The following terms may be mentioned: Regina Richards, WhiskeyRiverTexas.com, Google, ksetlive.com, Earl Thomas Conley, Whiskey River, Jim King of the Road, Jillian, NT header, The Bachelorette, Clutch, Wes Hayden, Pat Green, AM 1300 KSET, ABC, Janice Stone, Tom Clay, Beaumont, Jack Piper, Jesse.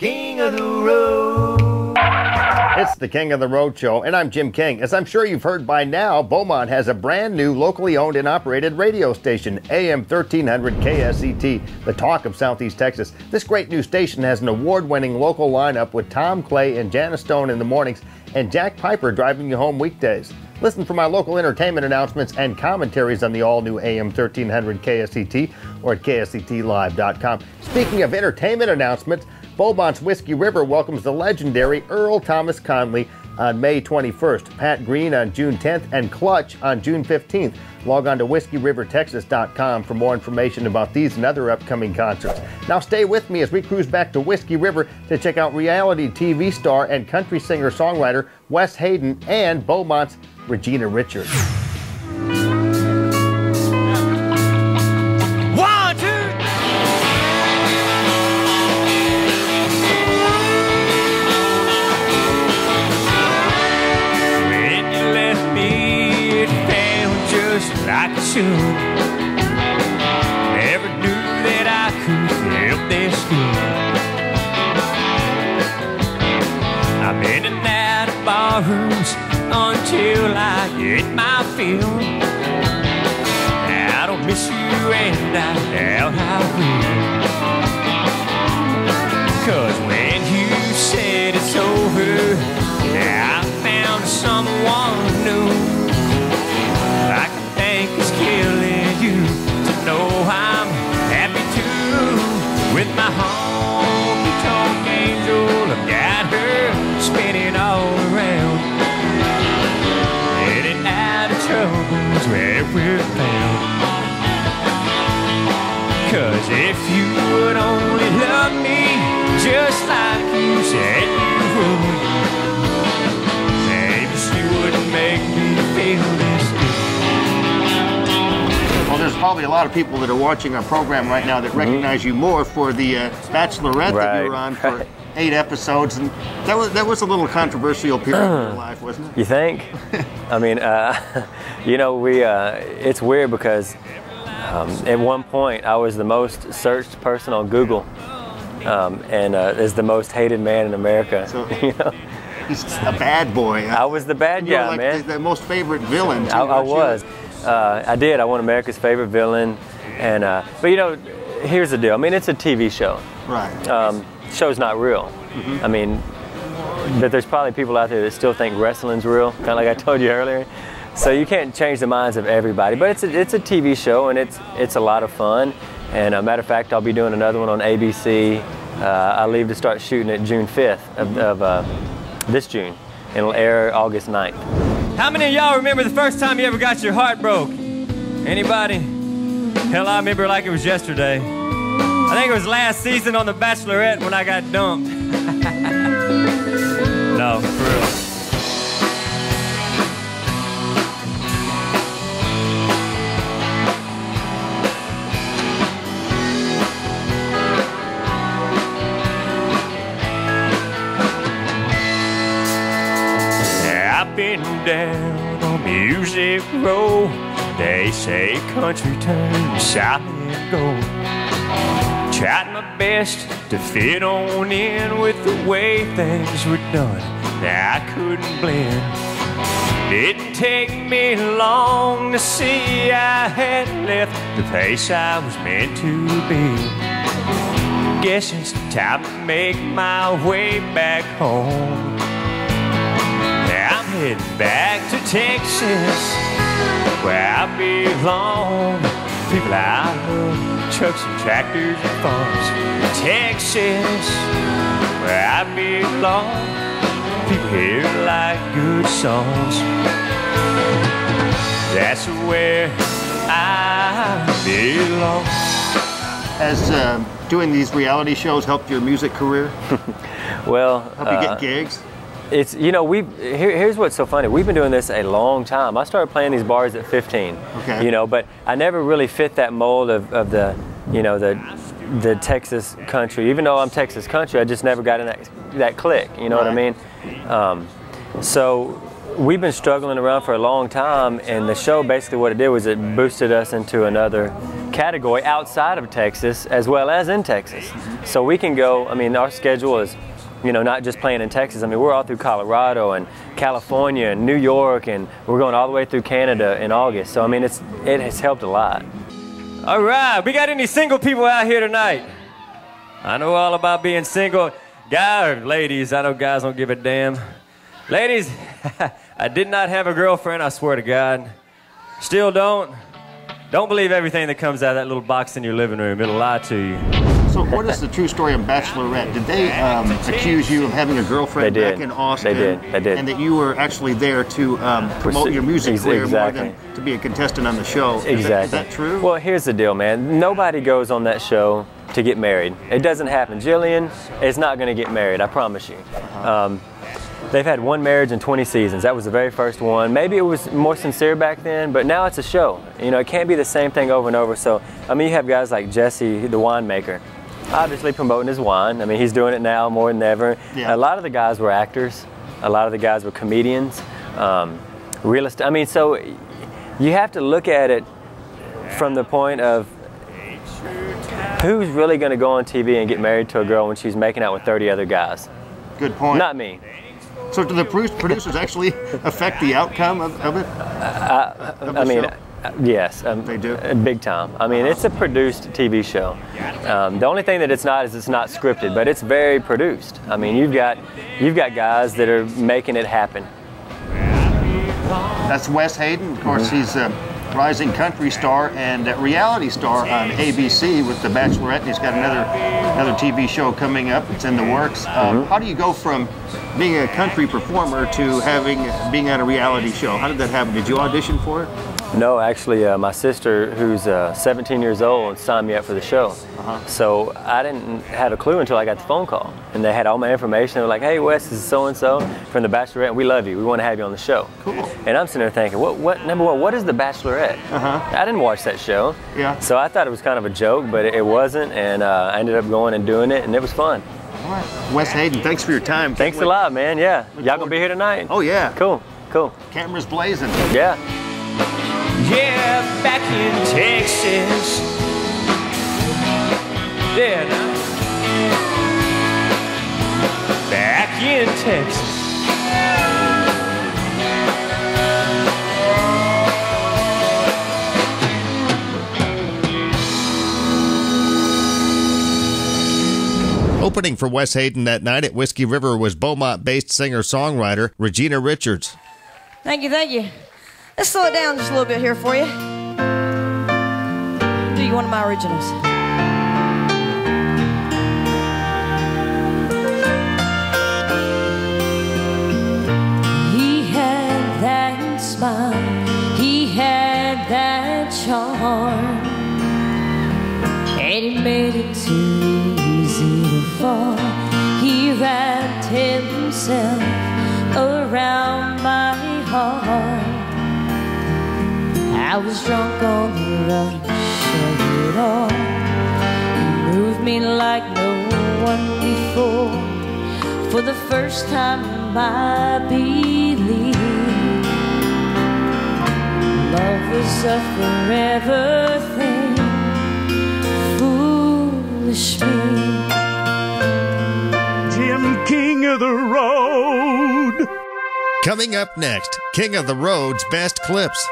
King of the Road. It's the King of the Road show, and I'm Jim King. As I'm sure you've heard by now, Beaumont has a brand new locally owned and operated radio station, AM 1300 KSET, the talk of Southeast Texas. This great new station has an award-winning local lineup with Tom Clay and Janice Stone in the mornings and Jack Piper driving you home weekdays. Listen for my local entertainment announcements and commentaries on the all-new AM 1300 KSET or at ksetlive.com. Speaking of entertainment announcements, Beaumont's Whiskey River welcomes the legendary Earl Thomas Conley on May 21st, Pat Green on June 10th, and Clutch on June 15th. Log on to WhiskeyRiverTexas.com for more information about these and other upcoming concerts. Now stay with me as we cruise back to Whiskey River to check out reality TV star and country singer-songwriter Wes Hayden and Beaumont's Regina Richards. 1, 2, 3. When you left me, it felt just like it should. Never knew that I could feel this good. I've been in that bar rooms until I get my fill. I don't miss you and I doubt I will. 'Cause when you said it's over, I found someone new. I can think it's killing you to know I'm happy too. With my honky-tonk angel, I've got her spinning all around. Troubles where we're found. 'Cause if you would only love me just like you said you would, maybe she wouldn't make me feel this good. Well, there's probably a lot of people that are watching our program right now that recognize you more for the Bachelorette that you were on for 8 episodes, and that was a little controversial period in your life, wasn't it? You think? I mean, you know, it's weird because at one point I was the most searched person on Google, and is the most hated man in America. So, you know? He's a bad boy. I was the bad guy, like, man. The most favorite villain. Too, I was. I did. I won America's favorite villain, and but you know, here's the deal. I mean, it's a TV show. Right. Show's not real. I mean, but there's probably people out there that still think wrestling's real, kind of like I told you earlier. So you can't change the minds of everybody. But it's a TV show, and it's a lot of fun. And a matter of fact, I'll be doing another one on ABC. I leave to start shooting it June 5th of this June, and it'll air August 9th. How many of y'all remember the first time you ever got your heart broke? Anybody? Hell, I remember like it was yesterday. I think it was last season on The Bachelorette when I got dumped. No, for real. I've been down on Music Row. They say country turns south and gold. Tried my best to fit on in with the way things were done. I couldn't blend. Didn't take me long to see I had left the place I was meant to be. Guess it's time to make my way back home. I'm heading back to Texas, where I belong. People I love, trucks and tractors and farms. Texas, where I belong. People here like good songs. That's where I belong. Has doing these reality shows helped your music career? Well, help you get gigs? It's, you know, here's what's so funny. We've been doing this a long time. I started playing these bars at 15, okay. You know, but I never really fit that mold of the, you know, the Texas country. Even though I'm Texas country, I just never got in that click, you know what I mean? So we've been struggling around for a long time, and the show, basically what it did was it boosted us into another category outside of Texas as well as in Texas. So we can go, I mean, our schedule is, you know, not just playing in Texas. I mean, we're all through Colorado and California and New York, and we're going all the way through Canada in August. So, I mean, it has helped a lot. All right, we got any single people out here tonight? I know all about being single. Guys, ladies, I know guys don't give a damn. Ladies, I did not have a girlfriend, I swear to God. Still don't. Don't believe everything that comes out of that little box in your living room. It'll lie to you. So what is the true story on Bachelorette? Did they accuse you of having a girlfriend back in Austin? They did. And that you were actually there to promote your music career more than to be a contestant on the show. Is that true? Well, here's the deal, man. Nobody goes on that show to get married. It doesn't happen. Jillian is not going to get married, I promise you. They've had one marriage in 20 seasons. That was the very first one. Maybe it was more sincere back then, but now it's a show. You know, it can't be the same thing over and over. So, I mean, you have guys like Jesse, the winemaker, obviously promoting his wine. I mean, he's doing it now more than ever. Yeah. A lot of the guys were actors. A lot of the guys were comedians, real estate. I mean, so you have to look at it from the point of who's really going to go on TV and get married to a girl when she's making out with 30 other guys? Good point. Not me. So do the producers actually affect the outcome of it? I mean, yes. They do? Big time. I mean, it's a produced TV show. The only thing that it's not is it's not scripted, but it's very produced. I mean, you've got guys that are making it happen. That's Wes Hayden. Of course, he's a rising country star and a reality star on ABC with The Bachelorette. He's got another TV show coming up. It's in the works. How do you go from being a country performer to being on a reality show? How did that happen? Did you audition for it? No, actually, my sister, who's 17 years old, signed me up for the show. So I didn't have a clue until I got the phone call, and they had all my information. They were like, "Hey, Wes, this is so and so from The Bachelorette. And we love you. We want to have you on the show." Cool. And I'm sitting there thinking, "What? Number one, what is The Bachelorette?" I didn't watch that show. Yeah. So I thought it was kind of a joke, but it wasn't, and I ended up going and doing it, and it was fun. All right, Wes Hayden, thanks for your time. Thanks a lot, man. Yeah. Y'all gonna be here tonight? Oh yeah. Cool. Cool. Cameras blazing. Yeah. Yeah, back in Texas. Yeah, back in Texas. Opening for Wes Hayden that night at Whiskey River was Beaumont-based singer-songwriter Regina Richards. Thank you, thank you. Let's slow it down just a little bit here for you. Do you one of my originals? He had that smile, he had that charm, and he made it too easy to fall. He wrapped himself around my heart. I was drunk on the rush of it all. You moved me like no one before. For the first time in my belief, love was a forever thing. Foolish me. Jim King of the Road. Coming up next, King of the Road's best clips.